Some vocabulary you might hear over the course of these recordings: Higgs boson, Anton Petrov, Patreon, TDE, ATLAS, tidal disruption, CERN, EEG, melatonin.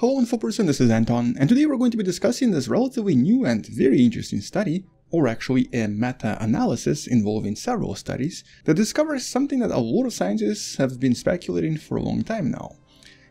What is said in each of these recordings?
Hello InfoPerson, this is Anton, and today we're going to be discussing this relatively new and very interesting study, or actually a meta-analysis involving several studies, that discovers something that a lot of scientists have been speculating for a long time now.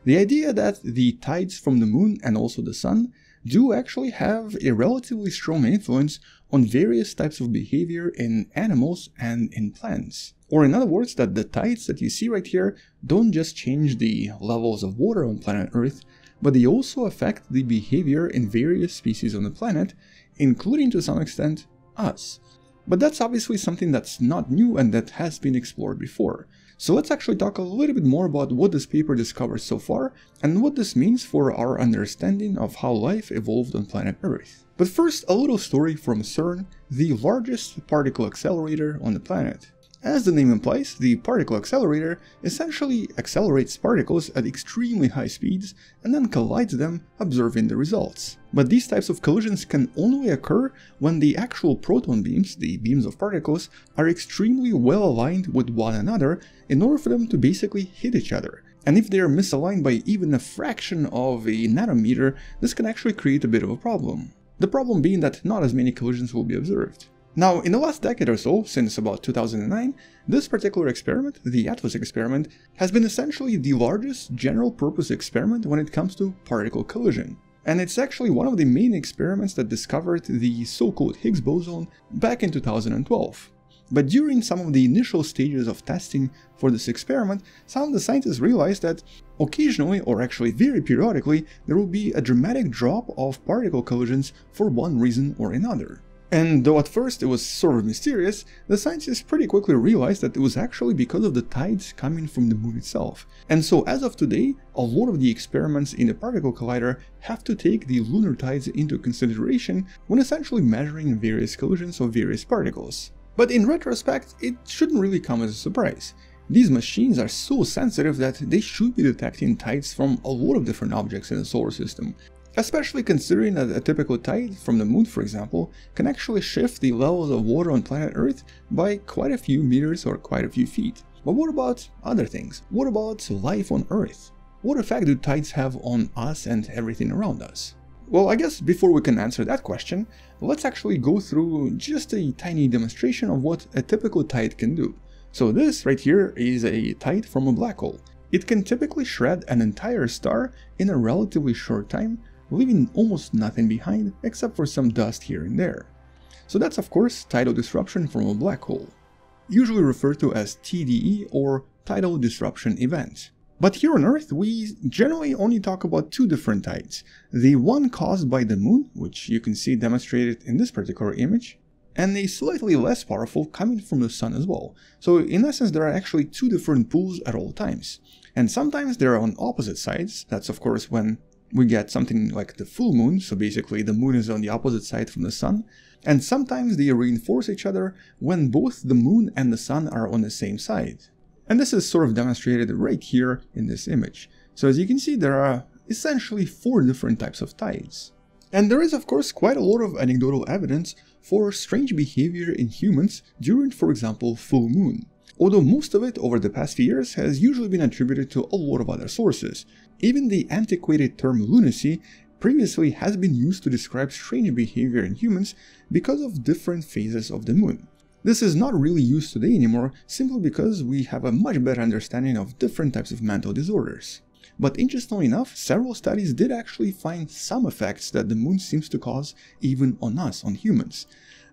The idea that the tides from the moon and also the sun do actually have a relatively strong influence on various types of behavior in animals and in plants. Or in other words, that the tides that you see right here don't just change the levels of water on planet Earth, but they also affect the behavior in various species on the planet, including to some extent us. But that's obviously something that's not new and that has been explored before. So let's actually talk a little bit more about what this paper discovered so far and what this means for our understanding of how life evolved on planet Earth. But first, a little story from CERN, the largest particle accelerator on the planet. As the name implies, the particle accelerator essentially accelerates particles at extremely high speeds and then collides them, observing the results. But these types of collisions can only occur when the actual proton beams, the beams of particles, are extremely well aligned with one another in order for them to basically hit each other. And if they are misaligned by even a fraction of a nanometer, this can actually create a bit of a problem. The problem being that not as many collisions will be observed. Now, in the last decade or so, since about 2009, this particular experiment, the ATLAS experiment, has been essentially the largest general-purpose experiment when it comes to particle collision. And it's actually one of the main experiments that discovered the so-called Higgs boson back in 2012. But during some of the initial stages of testing for this experiment, some of the scientists realized that occasionally, or actually very periodically, there will be a dramatic drop of particle collisions for one reason or another. And though at first it was sort of mysterious, the scientists pretty quickly realized that it was actually because of the tides coming from the moon itself. And so as of today, a lot of the experiments in the particle collider have to take the lunar tides into consideration when essentially measuring various collisions of various particles. But in retrospect, it shouldn't really come as a surprise. These machines are so sensitive that they should be detecting tides from a lot of different objects in the solar system. Especially considering that a typical tide from the moon, for example, can actually shift the levels of water on planet Earth by quite a few meters or quite a few feet. But what about other things? What about life on Earth? What effect do tides have on us and everything around us? Well, I guess before we can answer that question, let's actually go through just a tiny demonstration of what a typical tide can do. So this right here is a tide from a black hole. It can typically shred an entire star in a relatively short time, leaving almost nothing behind except for some dust here and there. So that's of course tidal disruption from a black hole, usually referred to as TDE or tidal disruption event. But here on Earth we generally only talk about two different tides, the one caused by the moon, which you can see demonstrated in this particular image, and a slightly less powerful coming from the sun as well. So in essence there are actually two different pools at all times. And sometimes they're on opposite sides, that's of course when we get something like the full moon, so basically the moon is on the opposite side from the sun, and sometimes they reinforce each other when both the moon and the sun are on the same side. And this is sort of demonstrated right here in this image. So as you can see, there are essentially four different types of tides. And there is of course quite a lot of anecdotal evidence for strange behavior in humans during, for example, full moon. Although most of it over the past few years has usually been attributed to a lot of other sources. Even the antiquated term lunacy previously has been used to describe strange behavior in humans because of different phases of the moon. This is not really used today anymore simply because we have a much better understanding of different types of mental disorders. But interestingly enough, several studies did actually find some effects that the moon seems to cause even on us, on humans.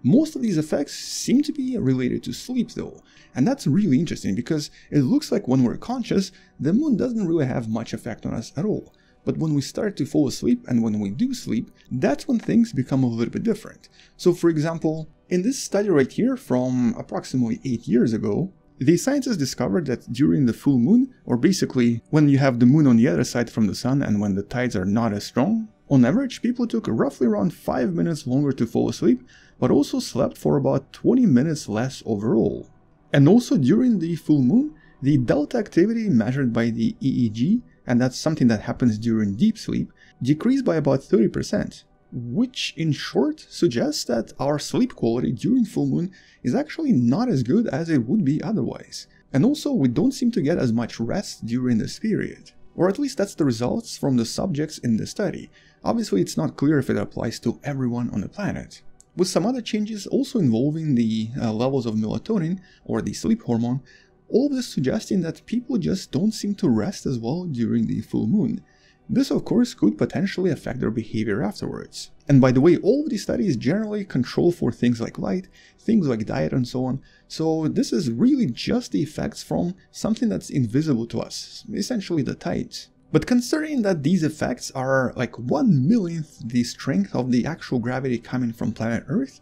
Most of these effects seem to be related to sleep though, and that's really interesting because it looks like when we're conscious, the moon doesn't really have much effect on us at all. But when we start to fall asleep and when we do sleep, that's when things become a little bit different. So for example, in this study right here from approximately 8 years ago, the scientists discovered that during the full moon, or basically when you have the moon on the other side from the sun and when the tides are not as strong, on average, people took roughly around 5 minutes longer to fall asleep, but also slept for about 20 minutes less overall. And also during the full moon, the delta activity measured by the EEG, and that's something that happens during deep sleep, decreased by about 30%, which in short suggests that our sleep quality during full moon is actually not as good as it would be otherwise. And also, we don't seem to get as much rest during this period. Or at least that's the results from the subjects in the study. Obviously, it's not clear if it applies to everyone on the planet. With some other changes also involving the levels of melatonin, or the sleep hormone, all of this suggesting that people just don't seem to rest as well during the full moon. This, of course, could potentially affect their behavior afterwards. And by the way, all of these studies generally control for things like light, things like diet and so on, so this is really just the effects from something that's invisible to us, essentially the tides. But considering that these effects are like 1/1,000,000th the strength of the actual gravity coming from planet Earth,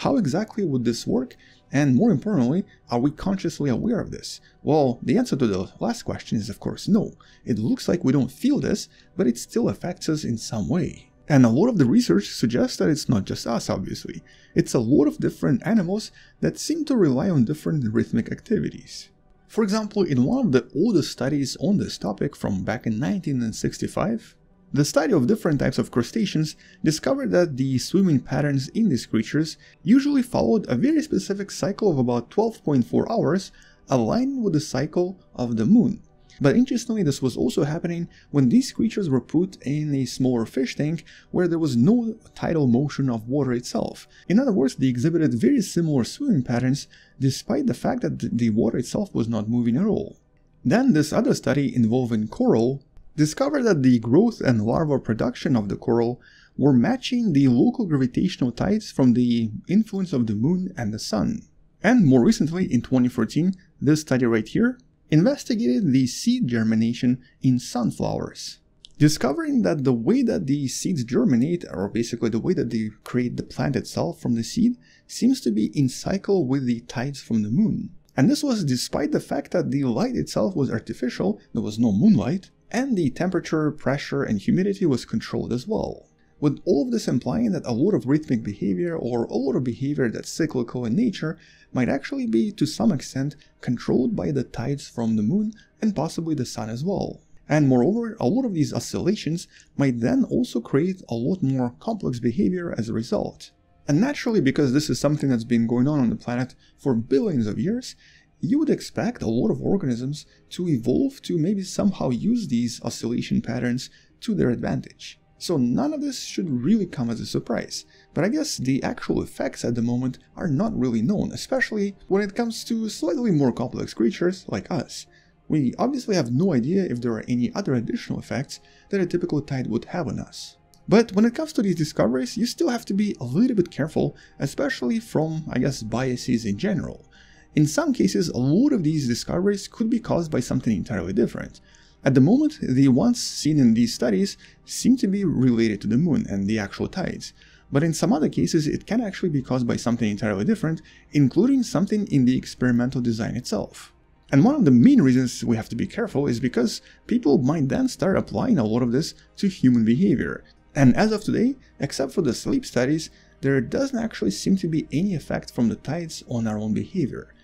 how exactly would this work? And more importantly, are we consciously aware of this? Well, the answer to the last question is of course no. It looks like we don't feel this, but it still affects us in some way. And a lot of the research suggests that it's not just us, obviously. It's a lot of different animals that seem to rely on different rhythmic activities. For example, in one of the oldest studies on this topic from back in 1965, the study of different types of crustaceans discovered that the swimming patterns in these creatures usually followed a very specific cycle of about 12.4 hours, aligned with the cycle of the moon. But interestingly, this was also happening when these creatures were put in a smaller fish tank where there was no tidal motion of water itself. In other words, they exhibited very similar swimming patterns despite the fact that the water itself was not moving at all. Then this other study involving coral discovered that the growth and larval production of the coral were matching the local gravitational tides from the influence of the moon and the sun. And more recently, in 2014, this study right here investigated the seed germination in sunflowers, discovering that the way that the seeds germinate, or basically the way that they create the plant itself from the seed, seems to be in cycle with the tides from the moon. And this was despite the fact that the light itself was artificial, there was no moonlight, and the temperature, pressure, and humidity was controlled as well. With all of this implying that a lot of rhythmic behavior, or a lot of behavior that's cyclical in nature, might actually be to some extent controlled by the tides from the moon and possibly the sun as well. And moreover, a lot of these oscillations might then also create a lot more complex behavior as a result. And naturally, because this is something that's been going on the planet for billions of years, you would expect a lot of organisms to evolve to maybe somehow use these oscillation patterns to their advantage. So none of this should really come as a surprise, but I guess the actual effects at the moment are not really known, especially when it comes to slightly more complex creatures like us. We obviously have no idea if there are any other additional effects that a typical tide would have on us. But when it comes to these discoveries, you still have to be a little bit careful, especially from, I guess, biases in general. In some cases, a lot of these discoveries could be caused by something entirely different. At the moment, the ones seen in these studies seem to be related to the moon and the actual tides, but in some other cases it can actually be caused by something entirely different, including something in the experimental design itself. And one of the main reasons we have to be careful is because people might then start applying a lot of this to human behavior. And as of today, except for the sleep studies, there doesn't actually seem to be any effect from the tides on our own behavior.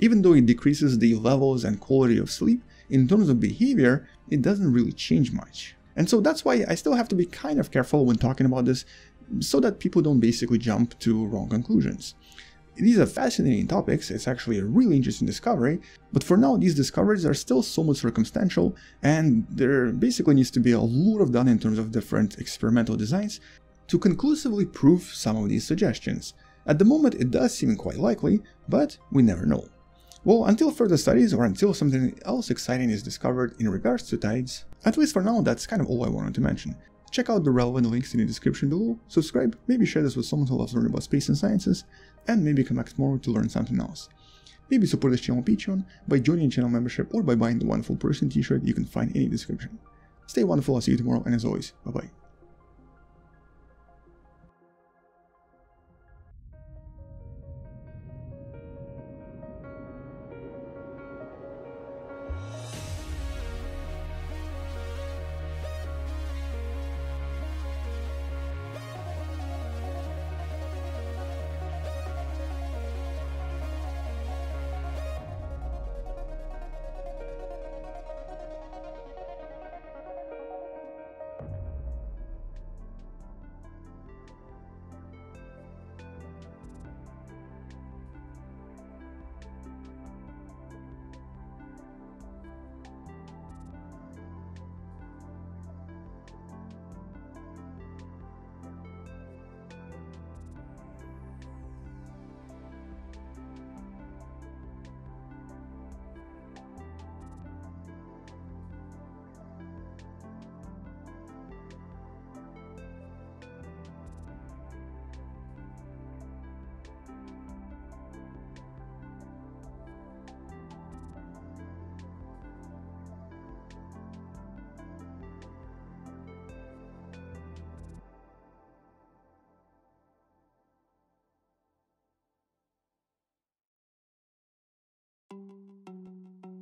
Even though it decreases the levels and quality of sleep, in terms of behavior, it doesn't really change much. And so that's why I still have to be kind of careful when talking about this, so that people don't basically jump to wrong conclusions. These are fascinating topics, it's actually a really interesting discovery, but for now these discoveries are still so much circumstantial, and there basically needs to be a lot of done in terms of different experimental designs to conclusively prove some of these suggestions. At the moment it does seem quite likely, but we never know. Well, until further studies or until something else exciting is discovered in regards to tides, at least for now, that's kind of all I wanted to mention. Check out the relevant links in the description below, subscribe, maybe share this with someone who loves learning about space and sciences, and maybe come back tomorrow to learn something else. Maybe support this channel on Patreon by joining channel membership or by buying the Wonderful Person t-shirt you can find in the description. Stay wonderful, I'll see you tomorrow, and as always, bye-bye.